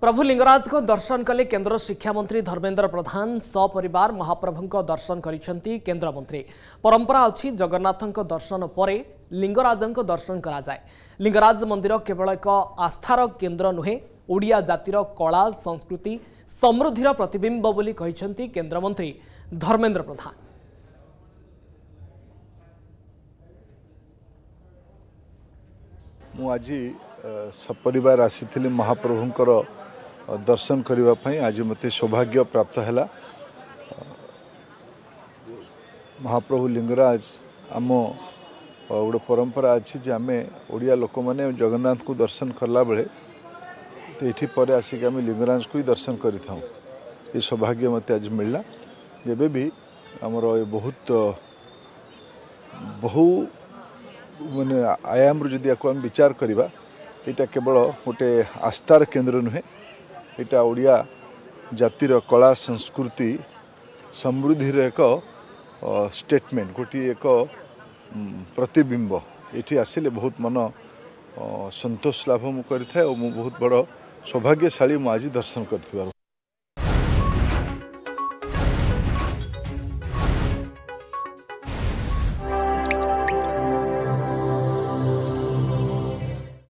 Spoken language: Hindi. प्रभु लिंगराज को दर्शन कले केन्द्र शिक्षामंत्री धर्मेंद्र प्रधान सपरिवार महाप्रभु दर्शन करिसेंती केन्द्र मंत्री। परंपरा अछि जगन्नाथ को दर्शन पर लिंगराज को दर्शन करा जाय। लिंगराज मंदिर केवल एक आस्थार केन्द्र नुहे, ओडिया जातिर कला संस्कृति समृद्धिर प्रतिबिंब बोली कहिसेंती केन्द्र मंत्री धर्मेंद्र प्रधान। मु आज सपरिवार आसी महाप्रभुंकर दर्शन करने आज मत सौभाग्य प्राप्त है। महाप्रभु लिंगराज आम गोटे परंपरा अच्छी जे आम ओडिया लोक मैंने जगन्नाथ को दर्शन करला बेले तो ये पर आसिक आम लिंगराज को ही दर्शन कर सौभाग्य मत आज मिलला। ये भी आमर बहुत बहु मान आयाम जदि आम विचार करवा यहाँ केवल गोटे आस्थार केन्द्र नुहे, यहाँ ओडिया जातिर कला संस्कृति समृद्धि एक स्टेटमेंट गोटे एक प्रतिबिंब। ये आसिले बहुत मन संतोष लाभ मुझे बहुत बड़ सौभाग्यशाली मुझे दर्शन कर।